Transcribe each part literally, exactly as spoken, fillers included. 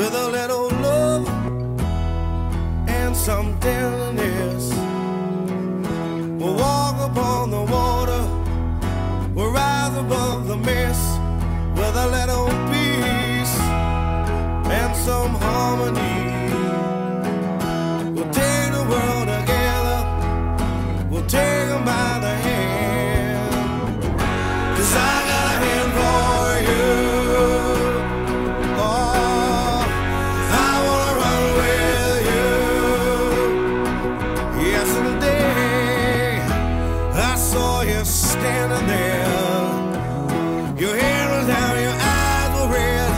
with a little love and some tenderness. We'll walk upon the water, we'll rise above the mist, with a little peace and some harmony. We'll take the world together, we'll take them by the hand, 'cause I got a hand for you. Oh, I wanna run with you. Yesterday I saw you standing there, your hair was down, your eyes were red,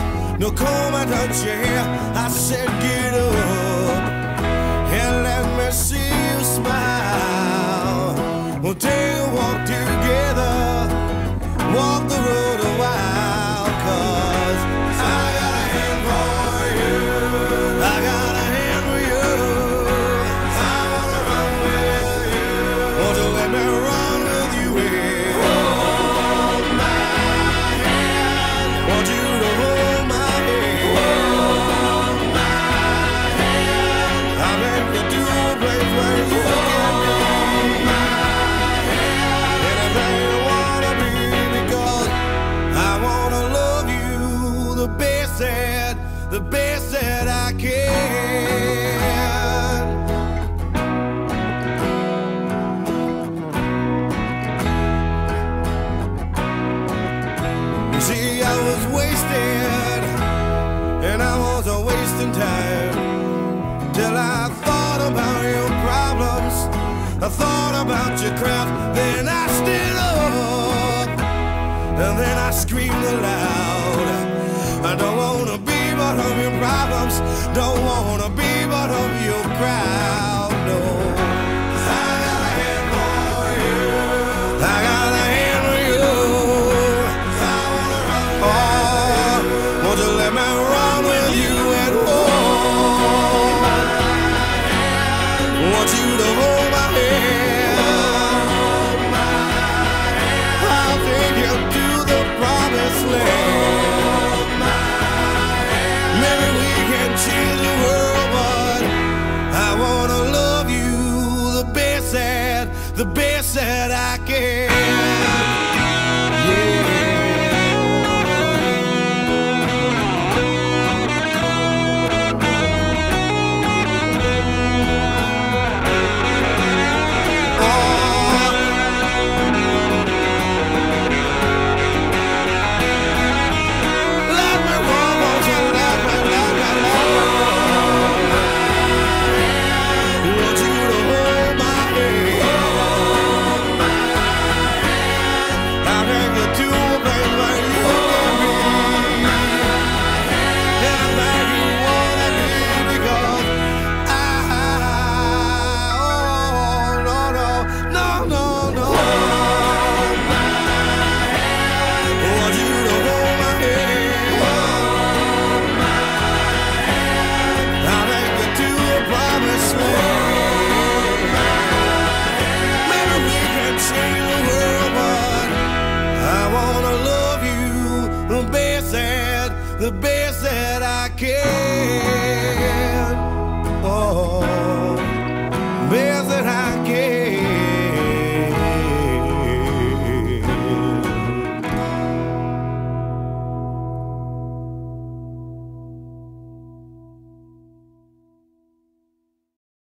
no comb I touched your hair. I said get up and let me see you smile. We'll take a walk together, walk the road a while, 'cause I got a hand for you. I got a hand for you. I wanna run with you. Won't you let me run with you? Hold my hand. Want you to hold my hand. Hold my hand. I'll make you do a place where you forget me. Hold my hand. Anything you wanna be, because I wanna love you the best that, the best that I can. See, I was wasted, and I was a wasting time, till I thought about your problems, I thought about your crap. Then I stood up, and then I screamed aloud, I don't wanna be part of your problems, don't wanna be part of your crowd, no. 'Cause I got a hand for you. I got a hand for you. 'Cause I wanna run with you. Won't you let me run with you at home? Want you to hold my hand. I'll take you to the promised land. Maybe we can change the world, but I wanna love you the best that, the best that I can.